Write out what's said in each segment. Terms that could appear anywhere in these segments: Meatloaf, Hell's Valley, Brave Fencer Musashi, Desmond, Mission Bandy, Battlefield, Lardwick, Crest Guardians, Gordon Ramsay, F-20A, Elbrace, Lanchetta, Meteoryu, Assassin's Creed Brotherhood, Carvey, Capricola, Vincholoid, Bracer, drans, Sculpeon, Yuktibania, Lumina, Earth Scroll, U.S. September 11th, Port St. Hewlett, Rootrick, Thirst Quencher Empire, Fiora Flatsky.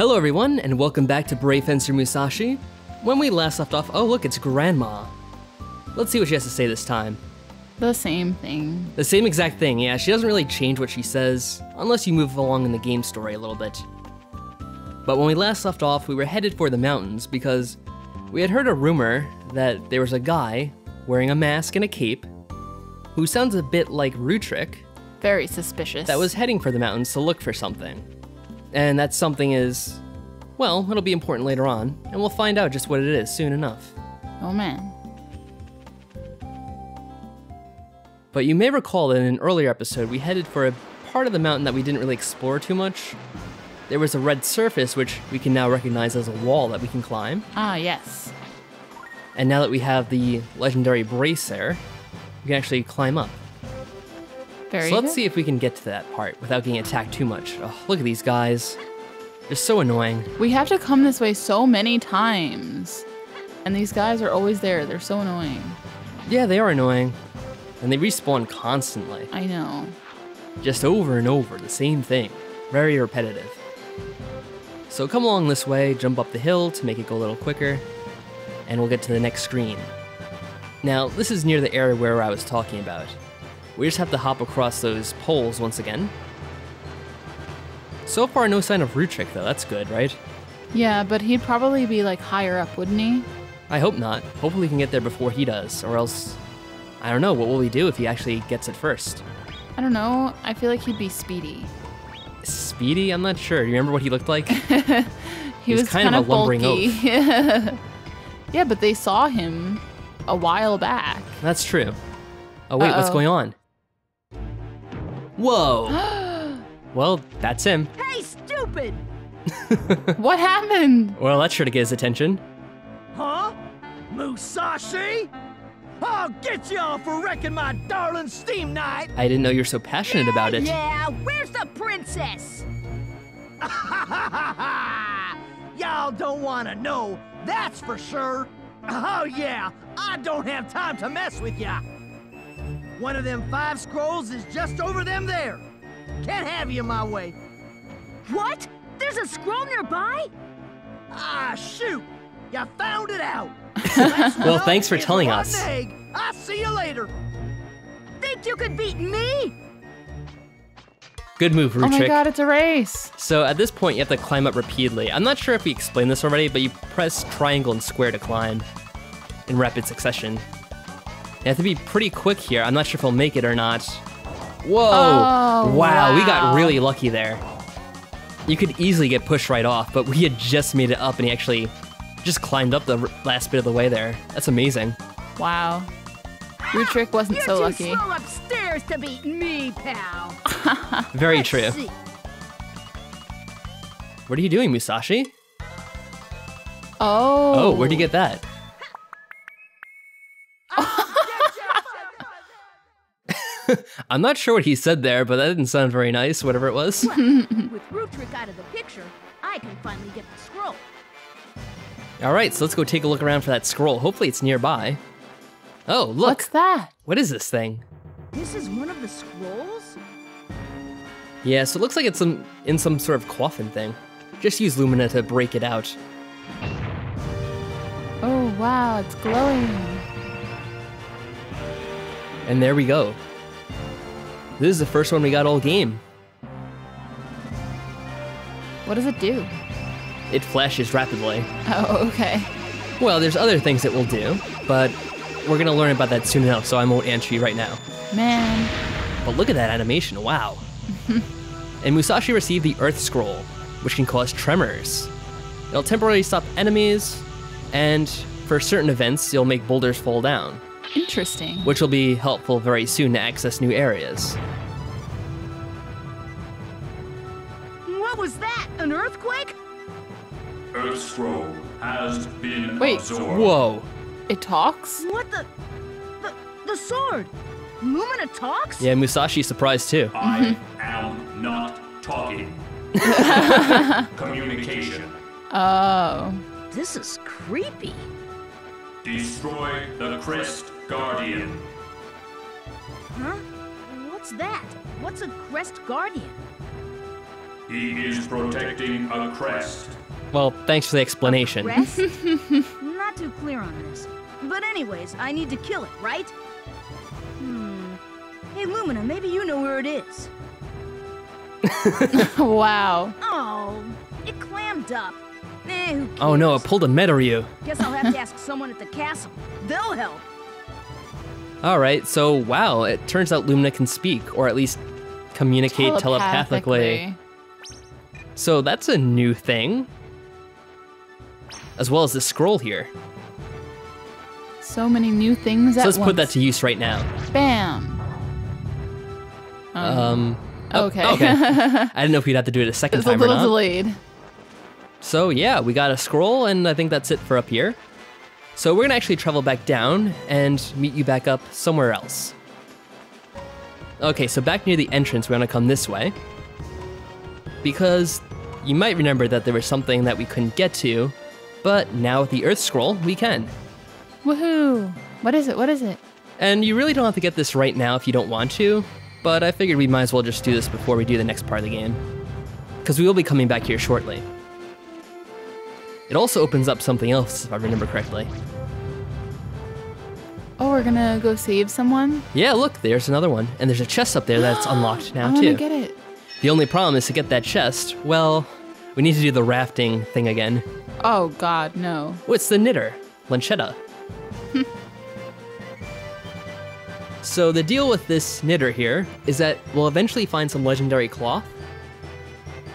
Hello everyone, and welcome back to Brave Fencer Musashi. When we last left off, oh look, it's Grandma. Let's see what she has to say this time. The same thing. The same exact thing, yeah. She doesn't really change what she says, unless you move along in the game story a little bit. But when we last left off, we were headed for the mountains because we had heard a rumor that there was a guy wearing a mask and a cape, who sounds a bit like Rootrick. Very suspicious. That was heading for the mountains to look for something. And that something is, well, it'll be important later on, and we'll find out just what it is soon enough. Oh man. But you may recall that in an earlier episode, we headed for a part of the mountain that we didn't really explore too much. There was a red surface, which we can now recognize as a wall that we can climb. Ah, yes. And now that we have the legendary Bracer, we can actually climb up. Very good. So let's see if we can get to that part without getting attacked too much. Oh, look at these guys. They're so annoying. We have to come this way so many times. And these guys are always there. They're so annoying. Yeah, they are annoying. And they respawn constantly. I know. Just over and over, the same thing. Very repetitive. So come along this way, jump up the hill to make it go a little quicker, and we'll get to the next screen. Now, this is near the area where I was talking about. We just have to hop across those poles once again. So far, no sign of Rootrick, though. That's good, right? Yeah, but he'd probably be, like, higher up, wouldn't he? I hope not. Hopefully we can get there before he does, or else... I don't know, what will we do if he actually gets it first? I don't know. I feel like he'd be speedy. Speedy? I'm not sure. Do you remember what he looked like? He was kind of a lumbering oaf. Yeah, but they saw him a while back. That's true. Oh, wait, what's going on? Whoa. Well, that's him. Hey, stupid! What happened? Well, that's sure to get his attention. Huh? Musashi? I'll get y'all for wrecking my darling steam night! I didn't know you were so passionate about it. Yeah, where's the princess? Y'all don't want to know, that's for sure. Oh yeah, I don't have time to mess with ya. One of them 5 scrolls is just over them there. Can't have you my way. What? There's a scroll nearby? Ah, shoot! You found it out! Well, thanks for telling us. I'll see you later. Think you could beat me? Good move, Rootrick. Oh my god, it's a race. So at this point, you have to climb up repeatedly. I'm not sure if we explained this already, but you press triangle and square to climb in rapid succession. You have to be pretty quick here. I'm not sure if we'll make it or not. Whoa. Oh, wow, we got really lucky there. You could easily get pushed right off, but we had just made it up and he actually just climbed up the last bit of the way there. That's amazing. Wow. Rootrick wasn't so lucky. You're too slow upstairs to beat me, pal. Very true. See. What are you doing, Musashi? Oh. Oh, where'd you get that? I'm not sure what he said there, but that didn't sound very nice, whatever it was. Well, with Rootrick out of the picture, I can finally get the scroll. All right, so let's go take a look around for that scroll. Hopefully it's nearby. Oh, look. What's that? What is this thing? This is one of the scrolls? Yeah, so it looks like it's in some sort of coffin thing. Just use Lumina to break it out. Oh, wow, it's glowing. And there we go. This is the first one we got all game. What does it do? It flashes rapidly. Oh, okay. Well, there's other things it will do, but we're gonna learn about that soon enough, so I won't answer you right now. Man. But look at that animation, wow. And Musashi received the Earth Scroll, which can cause tremors. It'll temporarily stop enemies, and for certain events, you'll make boulders fall down. Interesting. Which will be helpful very soon to access new areas. What was that, an earthquake? Earth Scroll has been absorbed. Wait, whoa. It talks? What the? The sword? Lumina talks? Yeah, Musashi's surprised too. I am not talking. Communication. Oh. This is creepy. Destroy the Crest Guardian. Huh? What's that? What's a Crest Guardian? He is protecting a Crest. Well, thanks for the explanation. Crest? Not too clear on this. But anyways, I need to kill it, right? Hey, Lumina, maybe you know where it is. Wow. Oh, it clammed up. Eh, who cares? Oh no, it pulled a Meteoryu. Guess I'll have to ask someone at the castle. They'll help. Alright, so wow, it turns out Lumina can speak, or at least communicate telepathically. So that's a new thing. As well as this scroll here. So many new things at once. So let's put that to use right now. Bam! Okay. Oh, okay. I didn't know if we'd have to do it a second time or not. It's a little delayed. So yeah, we got a scroll, and I think that's it for up here. So we're gonna actually travel back down and meet you back up somewhere else. Okay, so back near the entrance, we're gonna come this way. Because you might remember that there was something that we couldn't get to, but now with the Earth Scroll, we can. Woohoo! What is it? What is it? And you really don't have to get this right now if you don't want to, but I figured we might as well just do this before we do the next part of the game. Because we will be coming back here shortly. It also opens up something else, if I remember correctly. Oh, we're gonna go save someone? Yeah, look, there's another one. And there's a chest up there that's unlocked now, too. I wanna get it. The only problem is to get that chest, well, we need to do the rafting thing again. Oh, God, no. What's the knitter? Lanchetta. So the deal with this knitter here is that we'll eventually find some legendary cloth,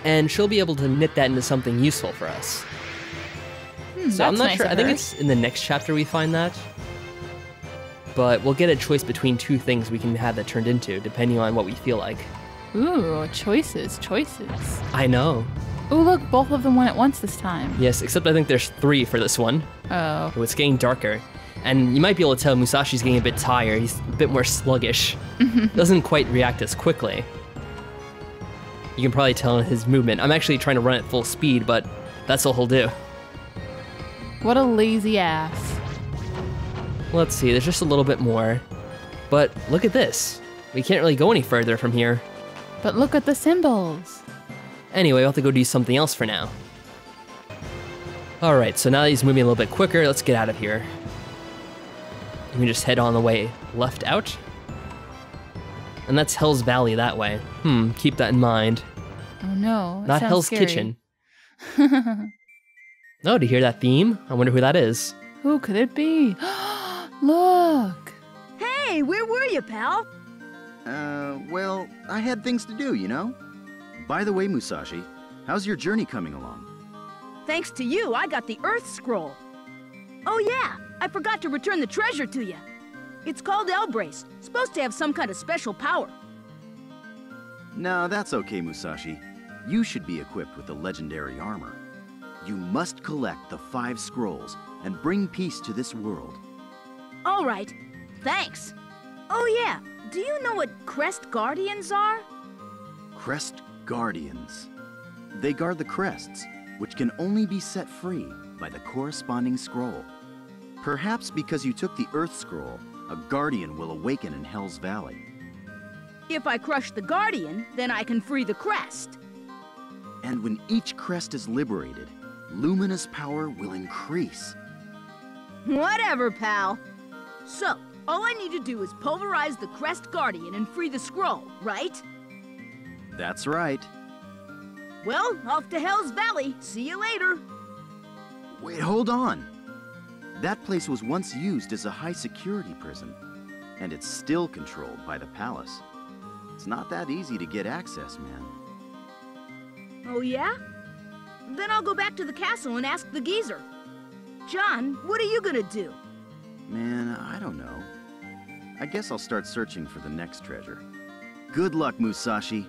and she'll be able to knit that into something useful for us. So I'm not sure, I think it's in the next chapter we find that. But we'll get a choice between two things we can have that turned into, depending on what we feel like. Ooh, choices, choices. I know. Ooh, look, both of them went at once this time. Yes, except I think there's three for this one. Oh. Oh, it's getting darker. And you might be able to tell Musashi's getting a bit tired, he's a bit more sluggish. Doesn't quite react as quickly. You can probably tell in his movement. I'm actually trying to run at full speed, but that's all he'll do. What a lazy ass. Let's see, there's just a little bit more. But look at this. We can't really go any further from here. But look at the symbols. Anyway, we'll have to go do something else for now. Alright, so now that he's moving a little bit quicker, let's get out of here. We can just head on the way left out. And that's Hell's Valley that way. Keep that in mind. Oh no, that sounds scary. Not Hell's Kitchen. Oh, do you hear that theme? I wonder who that is. Who could it be? Look! Hey, where were you, pal? Well, I had things to do, you know? By the way, Musashi, how's your journey coming along? Thanks to you, I got the Earth Scroll. Oh yeah, I forgot to return the treasure to you. It's called Elbrace, supposed to have some kind of special power. No, that's okay, Musashi. You should be equipped with the legendary armor. You must collect the 5 scrolls and bring peace to this world. All right, thanks. Oh yeah, do you know what Crest Guardians are? Crest Guardians. They guard the crests, which can only be set free by the corresponding scroll. Perhaps because you took the Earth Scroll, a Guardian will awaken in Hell's Valley. If I crush the Guardian, then I can free the crest. And when each crest is liberated, Lumina's power will increase. Whatever, pal. So, all I need to do is pulverize the Crest Guardian and free the scroll, right? That's right. Well, off to Hell's Valley. See you later. Wait, hold on. That place was once used as a high-security prison, and it's still controlled by the palace. It's not that easy to get access, man. Oh, yeah? Then I'll go back to the castle and ask the geezer. John, what are you gonna do? Man, I don't know. I guess I'll start searching for the next treasure. Good luck, Musashi.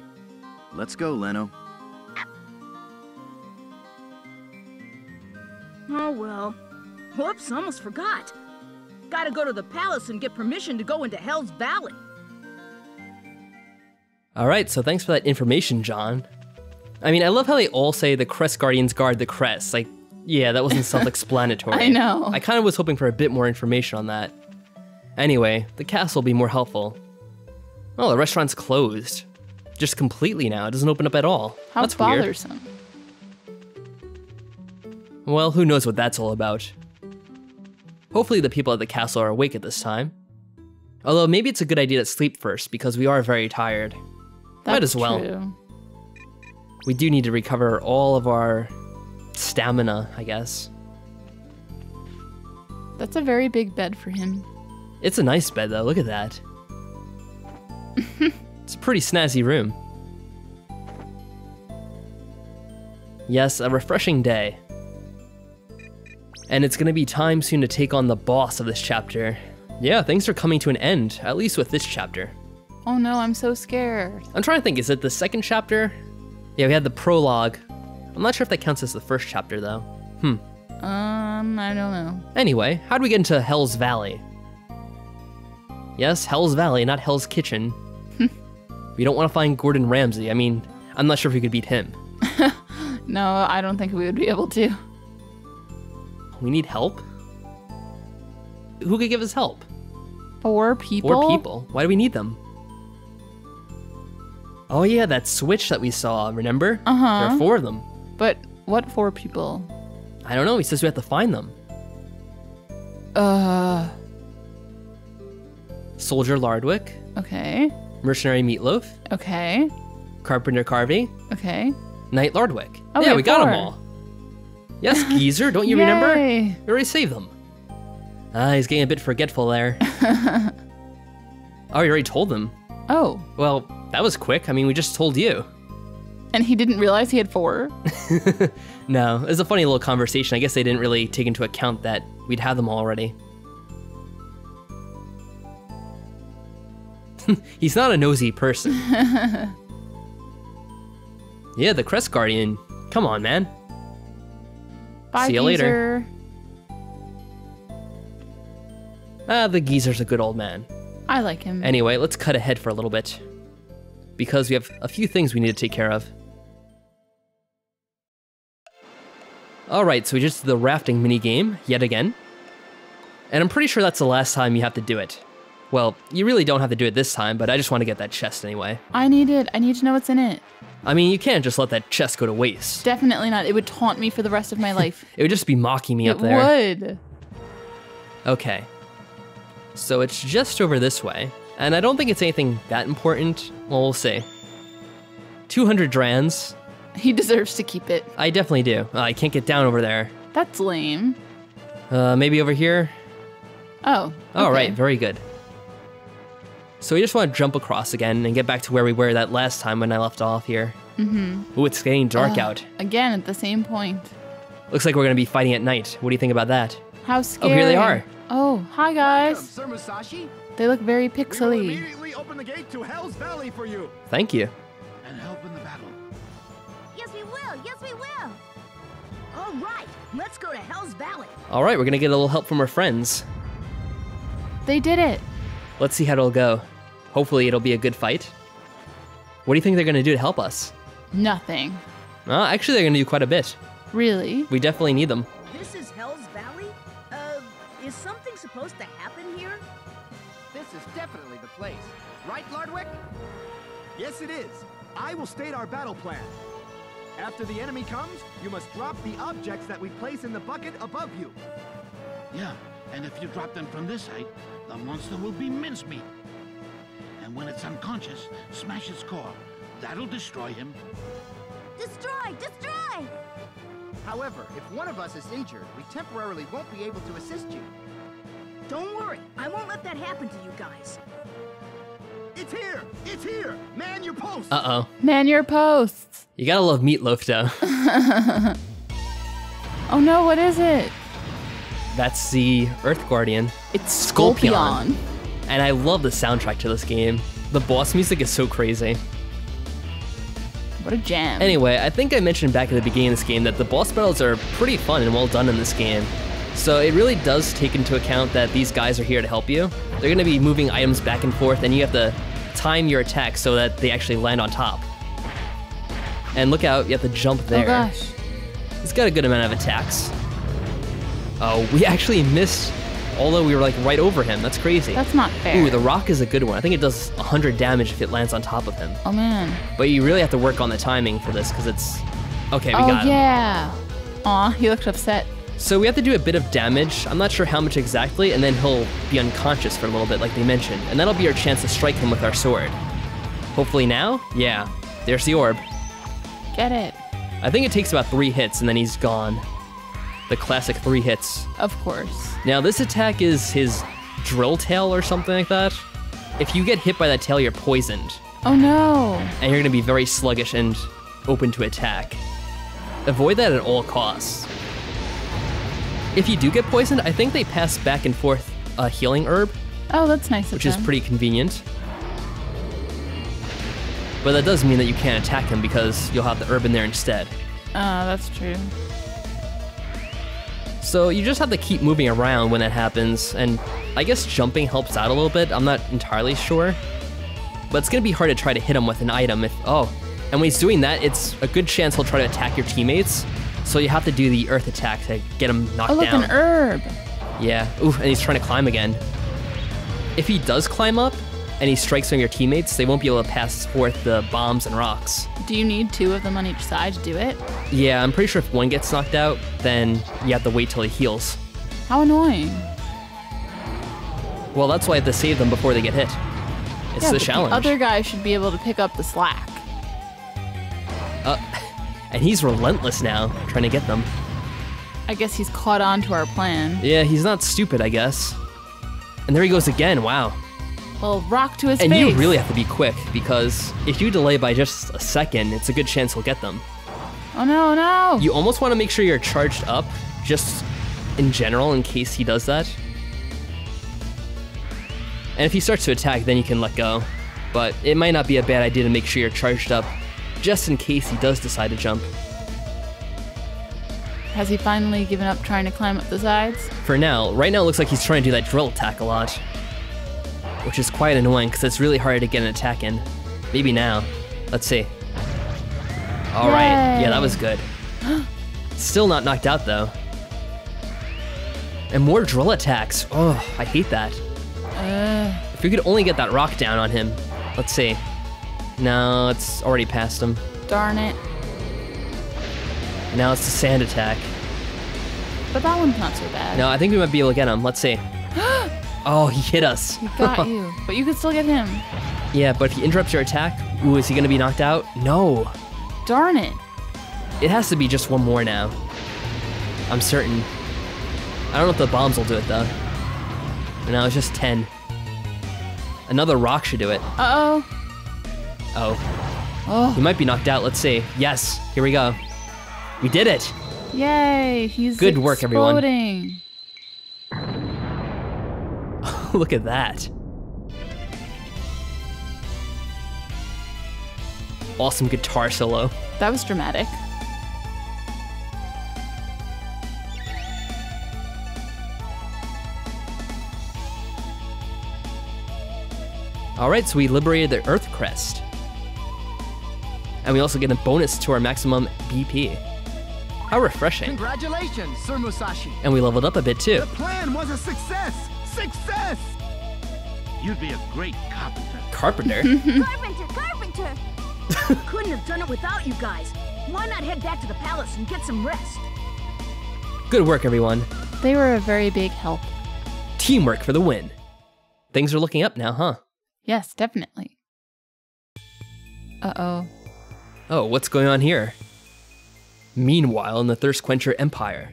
Let's go, Leno. Oh, well. Whoops, almost forgot. Gotta go to the palace and get permission to go into Hell's Valley. All right, so thanks for that information, John. I mean, I love how they all say the Crest Guardians guard the crest. Like, yeah, that wasn't self-explanatory. I know. I kind of was hoping for a bit more information on that. Anyway, the castle will be more helpful. Oh, the restaurant's closed. Just completely now. It doesn't open up at all. How That's bothersome. Weird. Well, who knows what that's all about. Hopefully the people at the castle are awake at this time. Although maybe it's a good idea to sleep first because we are very tired. Might as well. True. We do need to recover all of our stamina, I guess. That's a very big bed for him. It's a nice bed though, look at that. It's a pretty snazzy room. Yes, a refreshing day. And it's gonna be time soon to take on the boss of this chapter. Yeah, things are coming to an end, at least with this chapter. Oh no, I'm so scared. I'm trying to think, is it the second chapter? Yeah, we had the prologue. I'm not sure if that counts as the first chapter though. I don't know. Anyway, how do we get into Hell's Valley? Yes, Hell's Valley, not Hell's Kitchen. We don't want to find Gordon Ramsay. I mean, I'm not sure if we could beat him. No, I don't think we would be able to. We need help? Who could give us help? Four people? Four people. Why do we need them? Oh yeah, that switch that we saw, remember? Uh-huh. There are four of them. But what four people? I don't know, he says we have to find them. Soldier Lardwick. Okay. Mercenary Meatloaf. Okay. Carpenter Carvey. Okay. Knight Lardwick. Oh, yeah, we got them all. Yes, Geezer, don't you remember? We already saved them. Ah, he's getting a bit forgetful there. Oh, you already told them. Oh. Well, that was quick. I mean, we just told you. And he didn't realize he had four? No, it was a funny little conversation. I guess they didn't really take into account that we'd have them all already. He's not a nosy person. Yeah, the Crest Guardian. Come on, man. Bye, See you geezer. Later. Ah, the geezer's a good old man. I like him. Anyway, let's cut ahead for a little bit, because we have a few things we need to take care of. Alright, so we just did the rafting minigame, yet again. And I'm pretty sure that's the last time you have to do it. Well, you really don't have to do it this time, but I just want to get that chest anyway. I need it. I need to know what's in it. I mean, you can't just let that chest go to waste. Definitely not. It would taunt me for the rest of my life. It would just be mocking me up there. It would. Okay. So it's just over this way. And I don't think it's anything that important. Well, we'll see. 200 drans. He deserves to keep it. I definitely do. I can't get down over there. That's lame. Maybe over here? Oh. All right, very good. So we just want to jump across again and get back to where we were that last time when I left off here. Mm-hmm. Ooh, it's getting dark out. Again, at the same point. Looks like we're going to be fighting at night. What do you think about that? How scary. Oh, here they are. Oh, hi guys. Welcome, Sir Musashi. They look very pixely. We will immediately open the gate to Hell's Valley for you. Thank you. And help in the battle. Yes, we will. Yes, we will. All right, let's go to Hell's Valley. All right, we're gonna get a little help from our friends. They did it. Let's see how it'll go. Hopefully, it'll be a good fight. What do you think they're gonna do to help us? Nothing. Actually, they're gonna do quite a bit. Really? We definitely need them. This is Hell's Valley? Is something supposed to happen here? This is definitely the place. Right, Lardwick? Yes, it is. I will state our battle plan. After the enemy comes, you must drop the objects that we place in the bucket above you. Yeah, and if you drop them from this height, the monster will be mincemeat. And when it's unconscious, smash its core. That'll destroy him. Destroy! Destroy! However, if one of us is injured, we temporarily won't be able to assist you. Don't worry, I won't let that happen to you guys. It's here! It's here! Man your posts! Uh-oh. Man your posts! You gotta love Meatloaf, though. Oh no, what is it? That's the Earth Guardian. It's Sculpeon. And I love the soundtrack to this game. The boss music is so crazy. What a jam. Anyway, I think I mentioned back at the beginning of this game that the boss battles are pretty fun and well done in this game. So it really does take into account that these guys are here to help you. They're going to be moving items back and forth, and you have to time your attacks so that they actually land on top. And look out, you have to jump there. Oh gosh. It's got a good amount of attacks. Oh, we actually missed, although we were like right over him. That's crazy. That's not fair. Ooh, the rock is a good one. I think it does 100 damage if it lands on top of him. Oh man. But you really have to work on the timing for this, because it's... Okay, we got him. Oh yeah. Aw, he looked upset. So we have to do a bit of damage, I'm not sure how much exactly, and then he'll be unconscious for a little bit like they mentioned, and that'll be our chance to strike him with our sword. Hopefully now? Yeah. There's the orb. Get it. I think it takes about 3 hits and then he's gone. The classic 3 hits. Of course. Now this attack is his drill tail or something like that. If you get hit by that tail, you're poisoned. Oh no. And you're gonna be very sluggish and open to attack. Avoid that at all costs. If you do get poisoned, I think they pass back and forth a healing herb. Oh, that's nice of them. Which is pretty convenient. But that does mean that you can't attack him because you'll have the herb in there instead. That's true. So you just have to keep moving around when that happens, and I guess jumping helps out a little bit, I'm not entirely sure. But it's gonna be hard to try to hit him with an item if, oh. And when he's doing that, it's a good chance he'll try to attack your teammates, so you have to do the earth attack to get him knocked down. Oh, look, an herb! Yeah, ooh, and he's trying to climb again. If he does climb up, and he strikes from your teammates, they won't be able to pass forth the bombs and rocks. Do you need 2 of them on each side to do it? Yeah, I'm pretty sure if 1 gets knocked out, then you have to wait till he heals. How annoying. Well, that's why I have to save them before they get hit. It's the challenge. The other guy should be able to pick up the slack. And he's relentless now, trying to get them. I guess he's caught on to our plan. Yeah, he's not stupid, I guess. And there he goes again, wow. Well, rock to his face. And you really have to be quick, because if you delay by just a second, it's a good chance he'll get them. Oh no, no! You almost want to make sure you're charged up, just in general, in case he does that. And if he starts to attack, then you can let go. But it might not be a bad idea to make sure you're charged up, just in case he does decide to jump. Has he finally given up trying to climb up the sides? For now. Right now it looks like he's trying to do that drill attack a lot. Which is quite annoying, because it's really hard to get an attack in. Maybe now. Let's see. Alright, yeah, that was good. Still not knocked out, though. And more drill attacks. Oh, I hate that. If we could only get that rock down on him. Let's see. No, it's already past him. Darn it. Now it's the sand attack. But that one's not so bad. No, I think we might be able to get him. Let's see. Oh, he hit us. He got you, but you could still get him. Yeah, but if he interrupts your attack, ooh, is he gonna be knocked out? No. Darn it. It has to be just 1 more now. I'm certain. I don't know if the bombs will do it though. No, it's just 10. Another rock should do it. Uh-oh. Oh. He might be knocked out, let's see. Yes, here we go. We did it. Yay, he's exploding. Good work, everyone. Look at that. Awesome guitar solo. That was dramatic. Alright, so we liberated the Earth Crest. And we also get a bonus to our maximum BP. How refreshing. Congratulations, Sir Musashi. And we leveled up a bit too. The plan was a success! Success! You'd be a great carpenter. Carpenter? Carpenter! Carpenter! Couldn't have done it without you guys. Why not head back to the palace and get some rest? Good work, everyone. They were a very big help. Teamwork for the win. Things are looking up now, huh? Yes, definitely. Uh-oh. Oh, what's going on here? Meanwhile, in the Thirst Quencher Empire.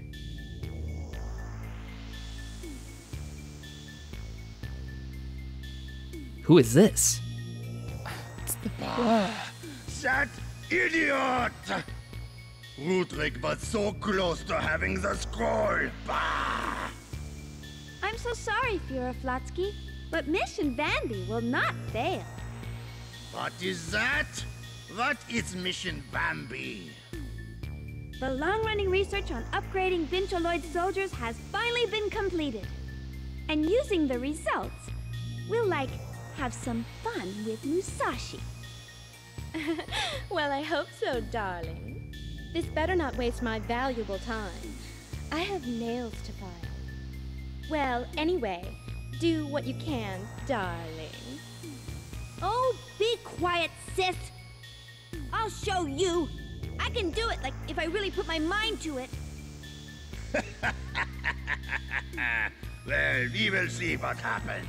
Who is this? It's the Fiora. That idiot! Rootrick, but so close to having the scroll. Bah! I'm so sorry, Fiora Flatsky, but Mission Bandy will not fail. What is that? What is Mission Bandy? The long-running research on upgrading Vincholoid soldiers has finally been completed, and using the results, we'll have some fun with Musashi. Well, I hope so, darling. This better not waste my valuable time. I have nails to file. Well, anyway, do what you can, darling. Oh, be quiet, sis! I'll show you! I can do it, like, if I really put my mind to it. Well, we will see what happens.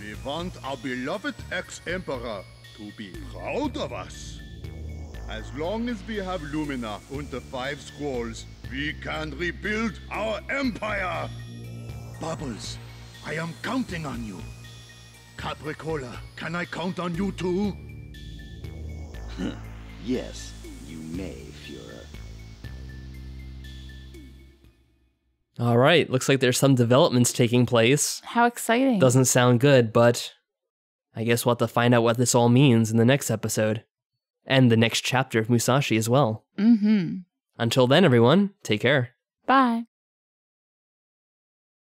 We want our beloved ex-Emperor to be proud of us. As long as we have Lumina and the 5 scrolls, we can rebuild our empire! Bubbles, I am counting on you. Capricola, can I count on you too? Yes, you may, Fiora. All right, looks like there's some developments taking place. How exciting. Doesn't sound good, but I guess we'll have to find out what this all means in the next episode. And the next chapter of Musashi as well. Mm-hmm. Until then, everyone, take care. Bye.